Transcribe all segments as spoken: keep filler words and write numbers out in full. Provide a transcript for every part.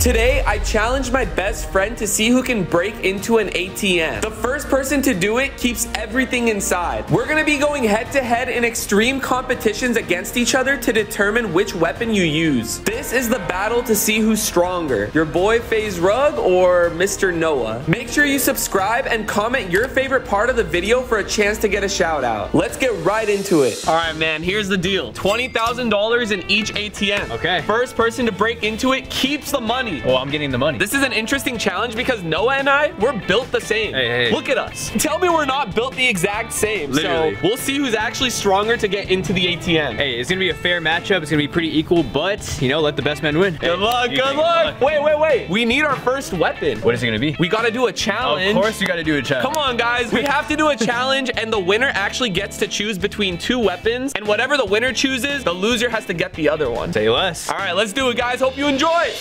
Today, I challenged my best friend to see who can break into an A T M. The first person to do it keeps everything inside. We're gonna be going head to head in extreme competitions against each other to determine which weapon you use. This is the battle to see who's stronger, your boy FaZe Rug or Mister Noah. Make sure you subscribe and comment your favorite part of the video for a chance to get a shout out. Let's get right into it. All right, man, here's the deal. twenty thousand dollars in each A T M. Okay. First person to break into it keeps the money. Well, I'm getting the money. This is an interesting challenge because Noah and I, we're built the same. Hey, hey. Look at us. Tell me we're not built the exact same. Literally. So we'll see who's actually stronger to get into the A T M. Hey, it's going to be a fair matchup. It's going to be pretty equal, but, you know, let the best man win. Good hey, luck. Good luck. luck. Wait, wait, wait. We need our first weapon. What is it going to be? We got to do a challenge. Of course you got to do a challenge. Come on, guys. We have to do a challenge, and the winner actually gets to choose between two weapons, and whatever the winner chooses, the loser has to get the other one. Say less. All right, let's do it, guys. Hope you enjoy it.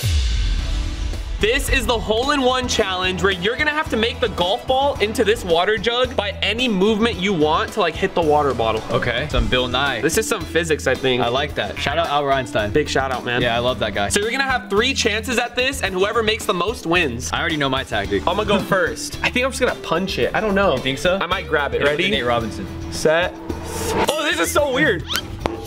This is the hole-in-one challenge where you're gonna have to make the golf ball into this water jug by any movement you want to like hit the water bottle. Okay, some Bill Nye. This is some physics, I think. I like that. Shout out Albert Einstein. Big shout out, man. Yeah, I love that guy. So you're gonna have three chances at this, and whoever makes the most wins. I already know my tactic. I'm gonna go first. I think I'm just gonna punch it. I don't know. You think so? I might grab it. Ready? Nate Robinson. Set. Oh, this is so weird.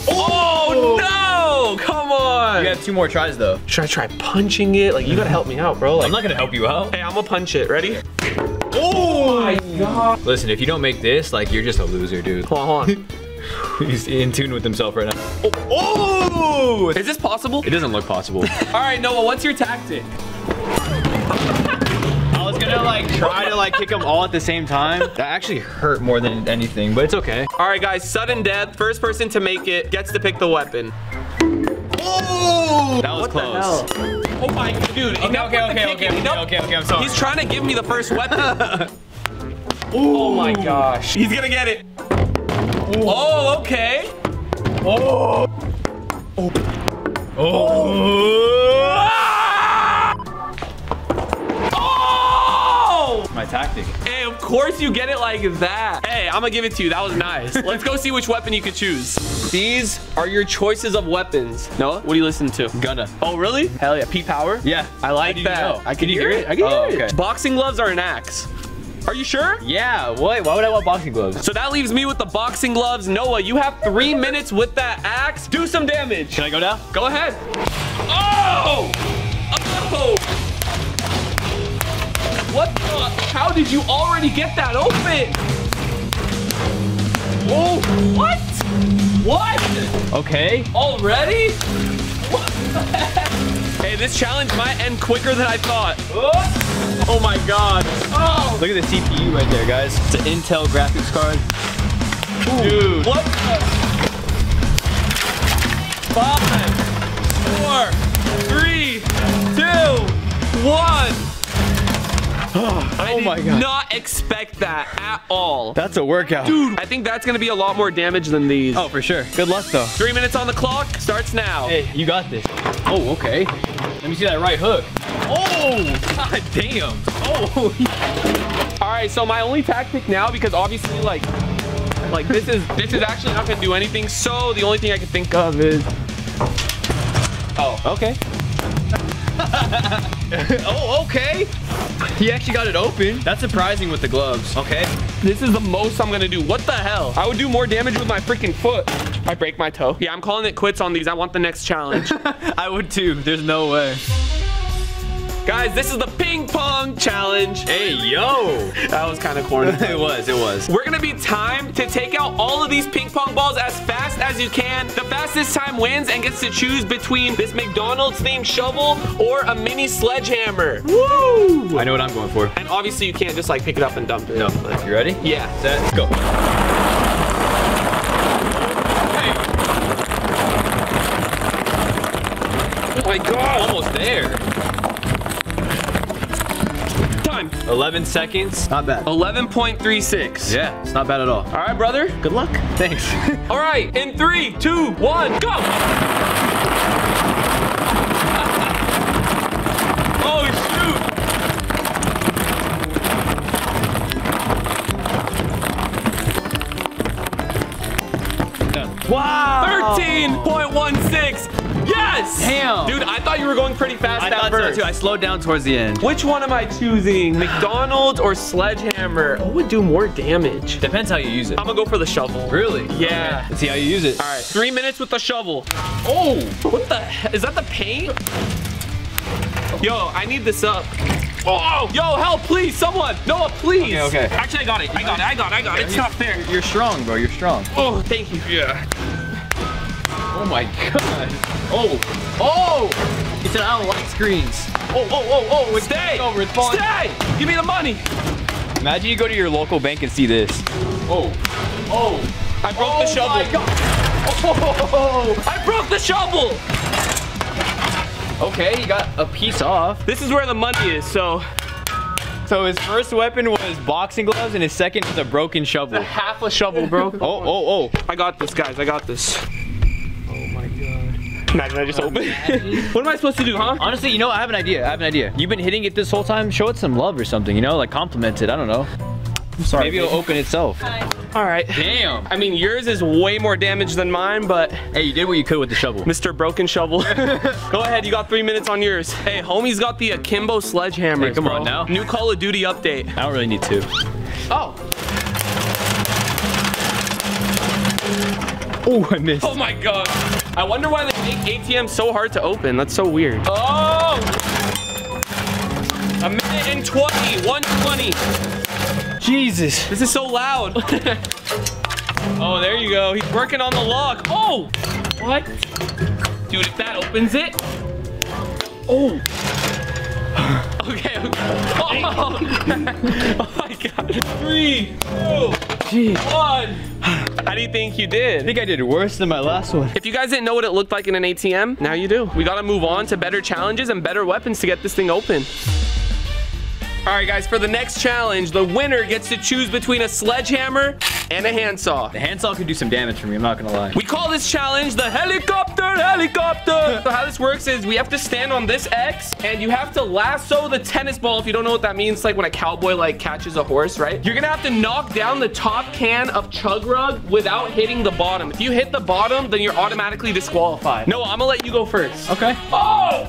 Oh, oh no! Come on! You have two more tries though. Should I try punching it? Like, you gotta help me out, bro. Like, I'm not gonna help you out. Hey, I'm gonna punch it. Ready? Oh, oh my god! Listen, if you don't make this, like, you're just a loser, dude. Hold on. He's in tune with himself right now. Oh, oh! Is this possible? It doesn't look possible. All right, Noah, what's your tactic? I was gonna like try to like kick them all at the same time. That actually hurt more than anything, but it's okay. All right, guys, sudden death. First person to make it gets to pick the weapon. Oh! That was close. Oh my, dude. Okay, okay, okay, okay, okay, okay, I'm sorry. He's trying to give me the first weapon. Oh my gosh. He's gonna get it. Oh, okay. Oh. Oh. Oh. My tactic. Hey, of course you get it like that. Hey, I'm gonna give it to you. That was nice. Let's go see which weapon you could choose. These are your choices of weapons. Noah, what do you listen to? Gunna. Oh, really? Hell yeah. P Power? Yeah. I like that. You know? I can, can hear, hear it? it. I can oh, hear okay. it. Boxing gloves are an axe. Are you sure? Yeah, what? Why would I want boxing gloves? So that leaves me with the boxing gloves. Noah, you have three minutes with that axe. Do some damage. Can I go now? Go ahead. Oh! Oh! What the? How did you already get that open? Whoa, what? What? Okay. Already? What the heck? Hey, this challenge might end quicker than I thought. Oh, oh my god. Oh. Look at the C P U right there, guys. It's an Intel graphics card. Ooh. Dude. What the? Five, four, three, two, one. Oh, I oh did my God. not expect that at all. That's a workout. Dude, I think that's going to be a lot more damage than these. Oh, for sure. Good luck, though. Three minutes on the clock. Starts now. Hey, you got this. Oh, okay. Let me see that right hook. Oh, God damn. Oh. All right, so my only tactic now, because obviously, like, like this is this is actually not going to do anything. So the only thing I can think of is... Oh, okay. Oh, okay. He actually got it open. That's surprising with the gloves. Okay. This is the most I'm gonna do. What the hell? I would do more damage with my freaking foot. I break my toe. Yeah, I'm calling it quits on these. I want the next challenge. I would too. There's no way. Guys, this is the ping pong challenge. Hey, yo. That was kind of corny. It was, it was. We're going to be timed to take out all of these ping pong balls as fast as you can. The fastest time wins and gets to choose between this McDonald's themed shovel or a mini sledgehammer. Woo! I know what I'm going for. And obviously you can't just like pick it up and dump it. No. You ready? Yeah. Set, go. Hey. Oh my God. Almost there. eleven seconds. Not bad. eleven point three six. Yeah, it's not bad at all. All right, brother. Good luck. Thanks. All right, in three, two, one, go. Oh, shoot. Done. Wow. thirteen point one six. Yes. Yes! Damn! Dude, I thought you were going pretty fast at first. I thought so too. I slowed down towards the end. Which one am I choosing? McDonald's or Sledgehammer? What would do more damage? Depends how you use it. I'm gonna go for the shovel. Really? Yeah. Okay. Let's see how you use it. All right, three minutes with the shovel. Oh, what the heck? Is that the paint? Yo, I need this up. Oh, yo, help, please, someone. Noah, please. Okay, okay. Actually, I got it. I got it. I got it. I got it. It's not fair. You're strong, bro. You're strong. Oh, thank you. Yeah. Oh, my God. Oh. Oh. He said, I don't like screens. Oh, oh, oh, oh. It's stay. Over. It's falling. Stay. Give me the money. Imagine you go to your local bank and see this. Oh. Oh. I broke oh the shovel. My God. Oh, I broke the shovel. Okay, you got a piece off. This is where the money is, so. So his first weapon was boxing gloves, and his second was a broken shovel. It's a half a shovel, bro. oh, oh, oh. I got this, guys. I got this. Oh, my God. Imagine I just um, opened it. What am I supposed to do, huh? Honestly, you know, I have an idea. I have an idea. You've been hitting it this whole time. Show it some love or something, you know? Like, compliment it. I don't know. I'm sorry. Maybe it'll open itself. Hi. All right. Damn. I mean, yours is way more damage than mine, but. Hey, you did what you could with the shovel. Mister Broken Shovel. Go ahead, you got three minutes on yours. Hey, homie's got the akimbo sledgehammer. Hey, come bro. on now. New Call of Duty update. I don't really need to. Oh. Oh, I missed. Oh my God. I wonder why they make A T Ms so hard to open. That's so weird. Oh. A minute and twenty, one twenty. Jesus. This is so loud. Oh, there you go. He's working on the lock. Oh! What? Dude, if that opens it. Oh. Okay, okay. Oh, oh my God. Three, two, Jeez. one. How do you think you did? I think I did worse than my last one. If you guys didn't know what it looked like in an A T M, now you do. We gotta move on to better challenges and better weapons to get this thing open. All right, guys, for the next challenge, the winner gets to choose between a sledgehammer and a handsaw. The handsaw could do some damage for me, I'm not gonna lie. We call this challenge the helicopter helicopter. So how this works is we have to stand on this X and you have to lasso the tennis ball. If you don't know what that means, it's like when a cowboy like catches a horse, right? You're gonna have to knock down the top can of chug rug without hitting the bottom. If you hit the bottom, then you're automatically disqualified. Noah, I'm gonna let you go first. Okay. Oh!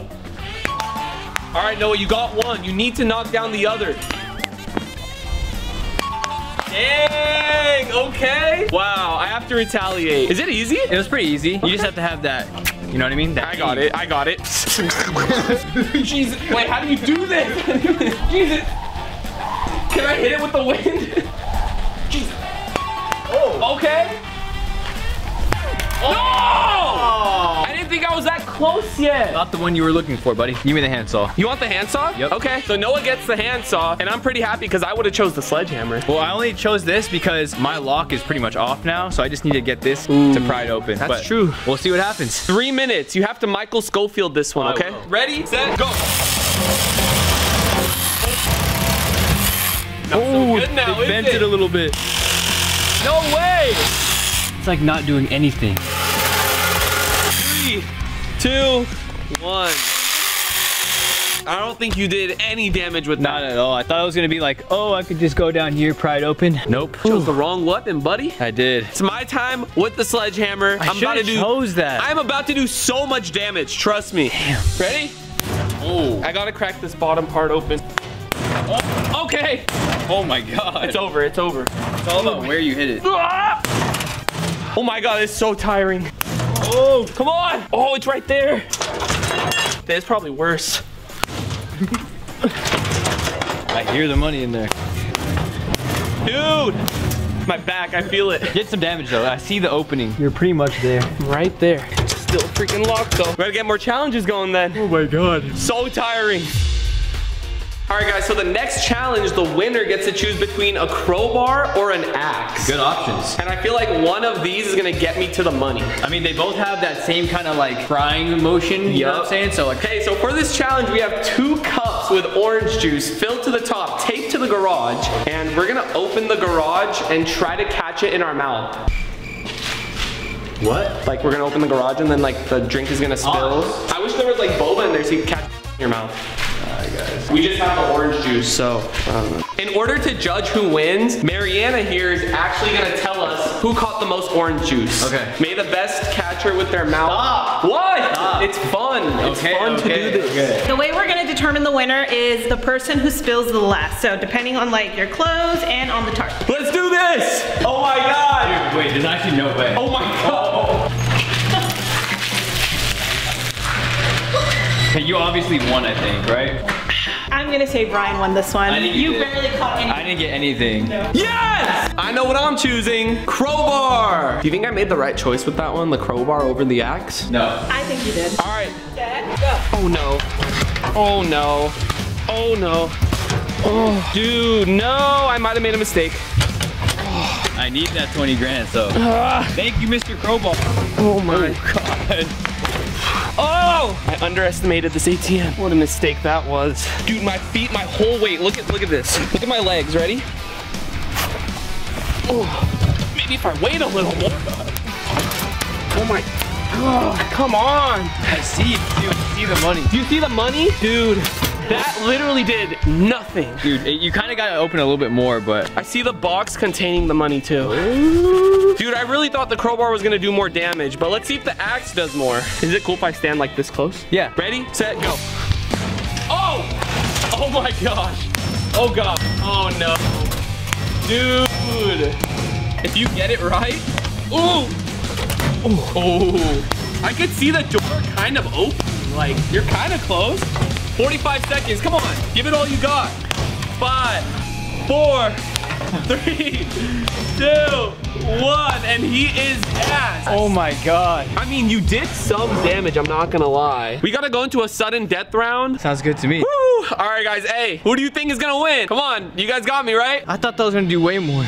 All right, Noah, you got one. You need to knock down the other. Dang, okay. Wow, I have to retaliate. Is it easy? It was pretty easy. Okay. You just have to have that, you know what I mean? That I got it, I got it. Jesus, wait, how do you do this? Jesus, can I hit it with the wind? Jesus. Oh. Okay. Oh. No! Oh. I didn't think I was that close yet. Not the one you were looking for, buddy. Give me the handsaw. You want the handsaw? Yep. Okay, so Noah gets the handsaw, and I'm pretty happy because I would have chose the sledgehammer. Well, I only chose this because my lock is pretty much off now, so I just need to get this Ooh, to pry it open. That's but true. We'll see what happens. Three minutes. You have to Michael Schofield this one, okay? Ready, set, go. Not oh, so good now, it bent it? it a little bit. No way. It's like not doing anything. Three, two, one. I don't think you did any damage with that. Not at all. I thought it was gonna be like, oh, I could just go down here, pry it open. Nope. Chose the wrong weapon, buddy. I did. It's my time with the sledgehammer. I I'm about to do. Chose that. I'm about to do so much damage. Trust me. Damn. Ready? Oh. I gotta crack this bottom part open. Oh, okay. Oh my God. It's over. It's over. It's all about where you hit it. Ah! Oh my God, it's so tiring. Oh, come on. Oh, it's right there. That's probably worse. I hear the money in there. Dude, my back, I feel it. Did some damage though, I see the opening. You're pretty much there. Right there. Still freaking locked though. We gotta get more challenges going then. Oh my God. So tiring. All right, guys, so the next challenge, the winner gets to choose between a crowbar or an axe. Good options. And I feel like one of these is going to get me to the money. I mean, they both have that same kind of like frying motion, you yep. know what I'm saying? So like, okay, so for this challenge, we have two cups with orange juice filled to the top, taped to the garage, and we're going to open the garage and try to catch it in our mouth. What? Like, we're going to open the garage and then like the drink is going to spill. Oh. I wish there was like boba in there so you could catch it in your mouth. Guys. We just have the orange juice, so um. In order to judge who wins, Mariana here is actually gonna tell us who caught the most orange juice. Okay. May the best catcher with their mouth. Stop. What? Stop. It's fun. It's okay, fun okay, to do this. Okay. The way we're gonna determine the winner is the person who spills the last. So depending on like your clothes and on the target. Let's do this! Oh my god! Dude, wait, there's actually no way. Oh my god! Oh. Okay, you obviously won, I think, right? I'm gonna say Brian won this one. I didn't you barely caught anything. I didn't get anything. No. Yes! I know what I'm choosing. Crowbar. Do you think I made the right choice with that one? The crowbar over the axe? No. I think you did. All right. Set, go. Oh no. Oh no. Oh no. Oh, dude, no. I might have made a mistake. Oh. I need that twenty grand, so. Uh. Thank you, Mister Crowbar. Oh my god. Oh! I underestimated this A T M. What a mistake that was. Dude, my feet, my whole weight. Look at look at this. Look at my legs, ready? Oh, maybe if I wait a little more. Oh my, oh, come on. I see, dude, see the money. Do you see the money? Dude, that literally did nothing. Dude, you kind of got to open a little bit more, but. I see the box containing the money too. Ooh. Dude, I really thought the crowbar was gonna do more damage, but let's see if the axe does more. Is it cool if I stand like this close? Yeah. Ready, set, go. Oh! Oh my gosh. Oh god. Oh no. Dude. If you get it right. Ooh! Ooh. Oh. I could see the door kind of open. Like, you're kind of close. forty-five seconds, come on. Give it all you got. Five, four, three, two, one, and he is ass. Oh my god. I mean, you did some damage, I'm not gonna lie. We gotta go into a sudden death round. Sounds good to me. Woo! All right, guys, hey, who do you think is gonna win? Come on, you guys got me, right? I thought that was gonna do way more.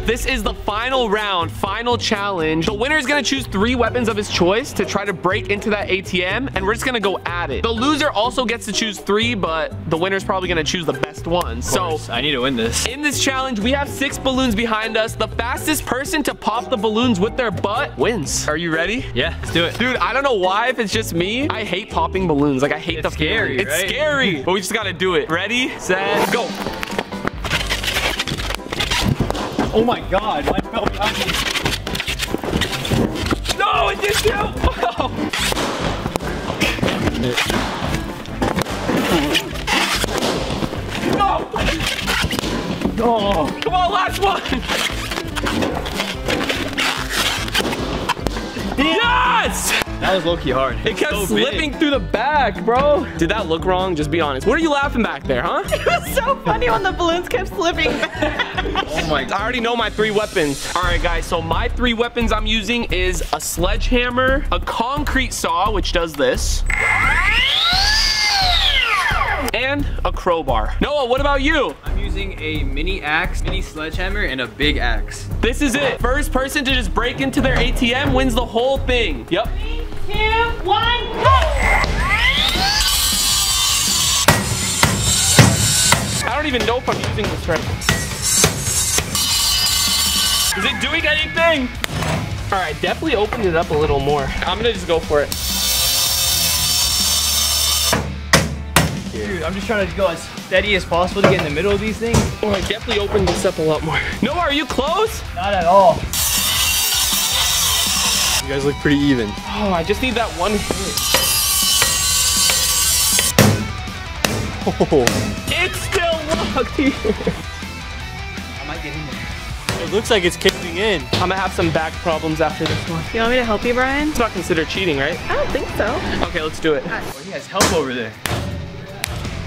This is the final round, final challenge. The winner is gonna choose three weapons of his choice to try to break into that A T M, and we're just gonna go at it. The loser also gets to choose three, but the winner's probably gonna choose the best one. So I need to win this. In this challenge, we have six balloons behind us. The fastest person to pop the balloons with their butt wins. Are you ready? Yeah, let's do it. Dude, I don't know why, if it's just me, I hate popping balloons. Like, I hate the feeling. It's scary, but we just gotta do it. Ready, set, go. Oh my god, I fell behind me. No, it didn't do! No! Oh. Come on, last one! Yes! That was low-key hard. It, it kept so slipping big. Through the back, bro. Did that look wrong? Just be honest. What are you laughing back there, huh? It was so funny when the balloons kept slipping back. Oh my god. I already know my three weapons. All right, guys, so my three weapons I'm using is a sledgehammer, a concrete saw, which does this, and a crowbar. Noah, what about you? I'm using a mini axe, mini sledgehammer, and a big axe. This is it. First person to just break into their A T M wins the whole thing. Yep. Three, two, one, go! I don't even know if I'm using this right. Is it doing anything? All right, definitely opened it up a little more. I'm gonna just go for it. Dude, I'm just trying to go as steady as possible to get in the middle of these things. Oh, I definitely opened this up a lot more. Noah, are you close? Not at all. You guys look pretty even. Oh, I just need that one hit. Oh. It's still locked here. I might get in there. It looks like it's kicking in. I'm gonna have some back problems after this one. You want me to help you, Brian? It's not considered cheating, right? I don't think so. Okay, let's do it. Oh, he has help over there.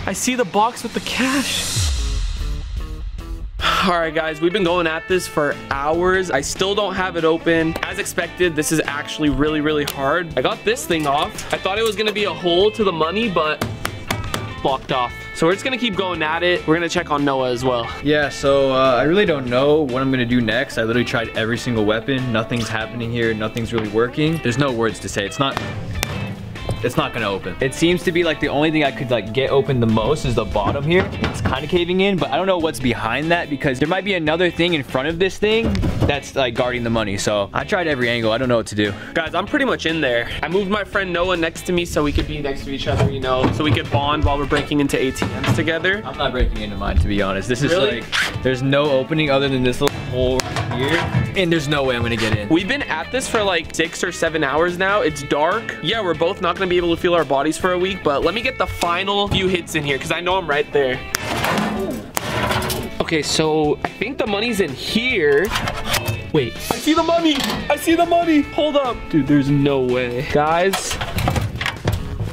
I see the box with the cash. All right, guys, we've been going at this for hours. I still don't have it open. As expected, this is actually really, really hard. I got this thing off. I thought it was gonna be a hole to the money, but blocked off. So we're just gonna keep going at it. We're gonna check on Noah as well. Yeah, so uh, I really don't know what I'm gonna do next. I literally tried every single weapon. Nothing's happening here. Nothing's really working. There's no words to say. It's not, it's not gonna open. It seems to be like the only thing I could like get open the most is the bottom here. It's kind of caving in, but I don't know what's behind that because there might be another thing in front of this thing that's like guarding the money. So I tried every angle. I don't know what to do. Guys, I'm pretty much in there. I moved my friend Noah next to me so we could be next to each other, you know, so we could bond while we're breaking into A T Ms together. I'm not breaking into mine, to be honest. This is really? Like, there's no opening other than this little hole. here. And there's no way I'm gonna get in. We've been at this for like six or seven hours now. It's dark. Yeah, we're both not gonna be able to feel our bodies for a week, but let me get the final few hits in here because I know I'm right there. Okay, so I think the money's in here. Wait, I see the money. I see the money. Hold up. Dude, there's no way. Guys.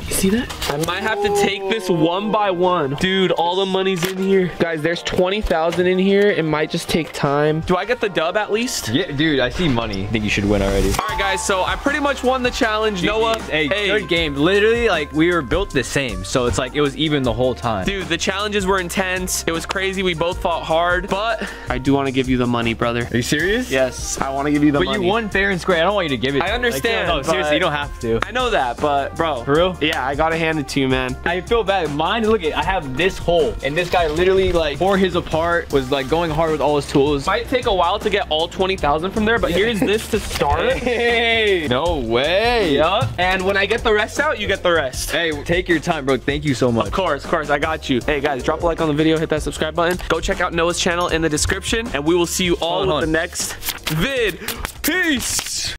See that? I might have to take this one by one. Dude, all the money's in here. Guys, there's twenty thousand in here. It might just take time. Do I get the dub at least? Yeah, dude, I see money. I think you should win already. All right, guys, so I pretty much won the challenge. G Gs. Noah, hey, hey. Third game. Literally, like, we were built the same. So it's like it was even the whole time. Dude, the challenges were intense. It was crazy. We both fought hard, but I do want to give you the money, brother. Are you serious? Yes, I want to give you the but money. But you won fair and square. I don't want you to give it. I understand. Like, no, seriously, you don't have to. I know that, but bro. For real? Yeah. I gotta hand it to you, man. I feel bad. Mine, look at, I have this hole, and this guy literally like tore his apart, was like going hard with all his tools. Might take a while to get all twenty thousand from there, but yeah. Here's this to start. Hey, no way. Yup. And when I get the rest out, you get the rest. Hey, take your time, bro. Thank you so much. Of course, of course, I got you. Hey guys, drop a like on the video, hit that subscribe button. Go check out Noah's channel in the description, and we will see you all on the next vid. Peace.